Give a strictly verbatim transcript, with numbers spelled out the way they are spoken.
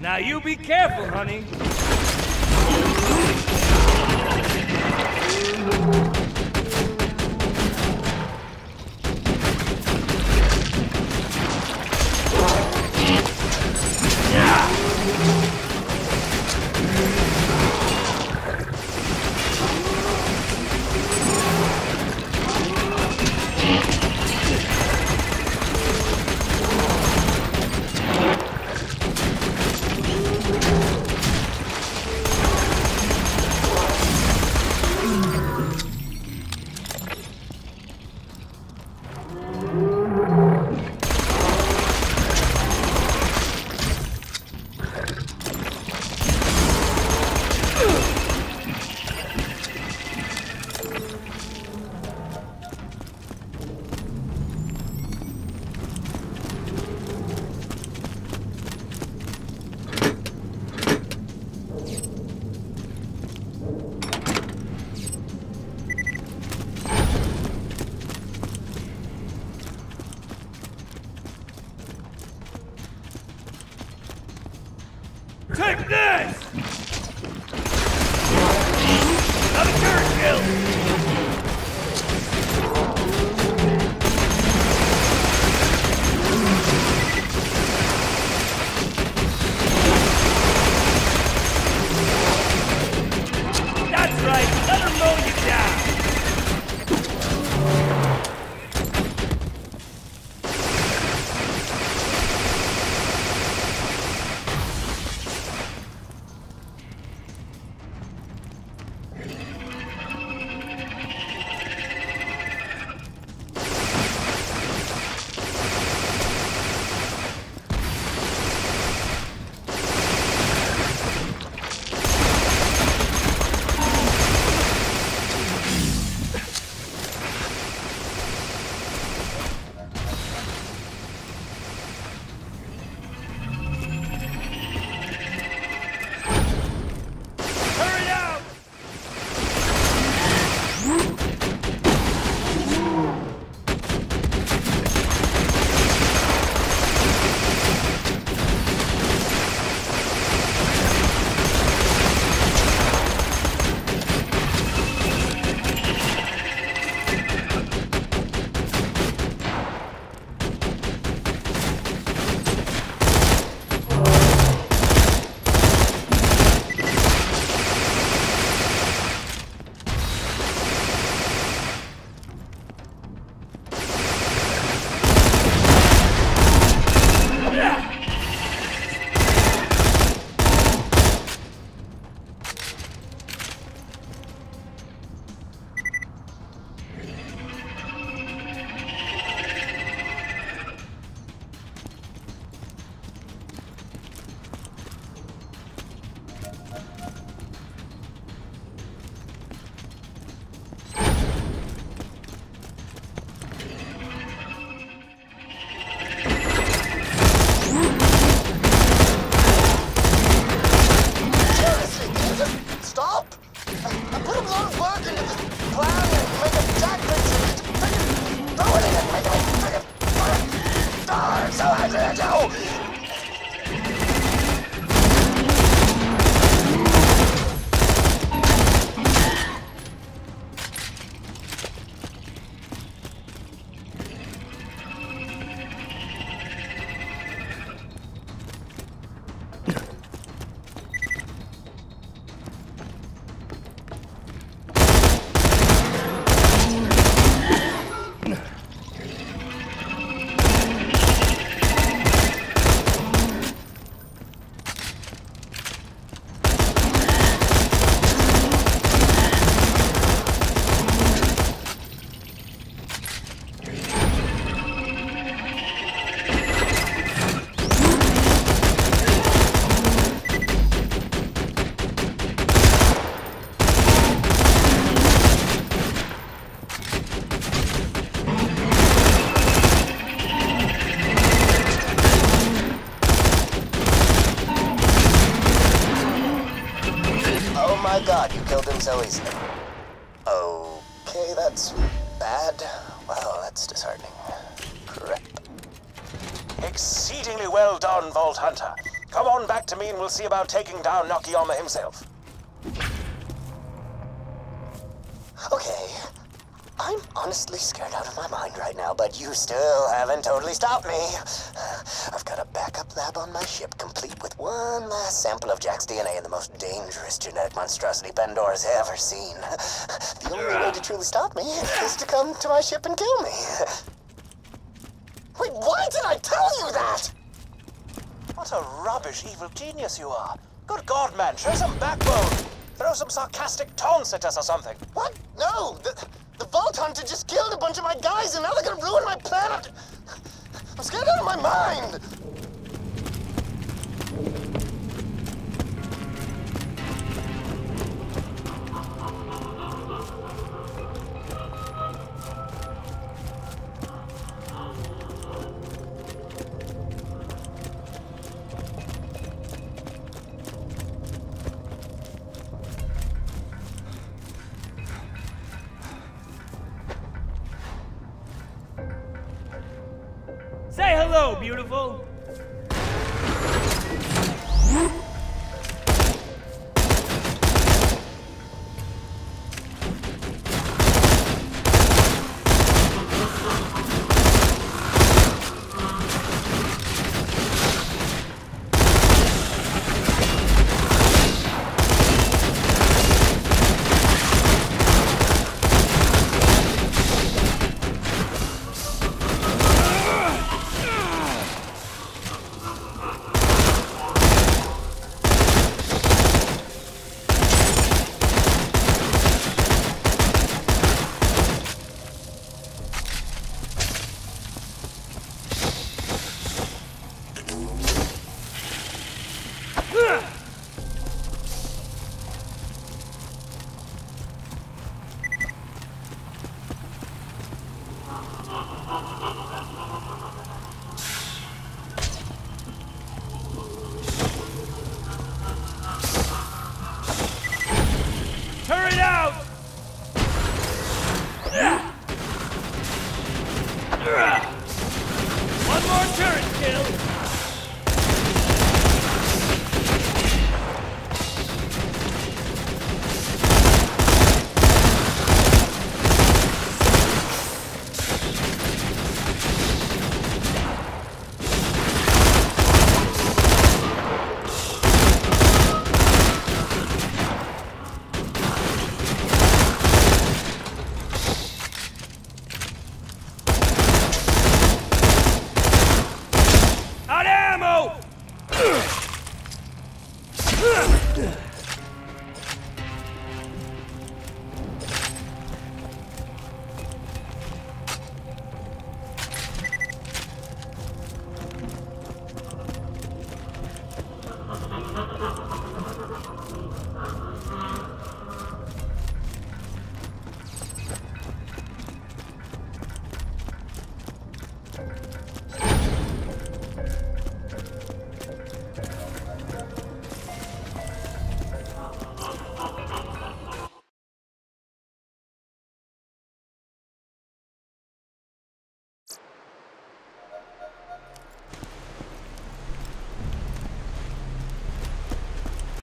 Now you be careful, honey. So easy. Okay, that's bad. Well, that's disheartening. Crap. Exceedingly well done, Vault Hunter. Come on back to me and we'll see about taking down Nakiyama himself. Okay. I'm honestly scared out of my mind right now, but you still haven't totally stopped me. I've got a backup lab on my ship, complete with one last sample of Jack's D N A and the most dangerous genetic monstrosity Pandora's ever seen. The only way to truly stop me is to come to my ship and kill me. Wait, why did I tell you that? What a rubbish evil genius you are. Good God, man, show some backbone. Throw some sarcastic taunts at us or something. What? No! The, the Vault Hunter just killed a bunch of my guys and now they're gonna ruin my planet! I'm scared out of my mind! Say hello, beautiful!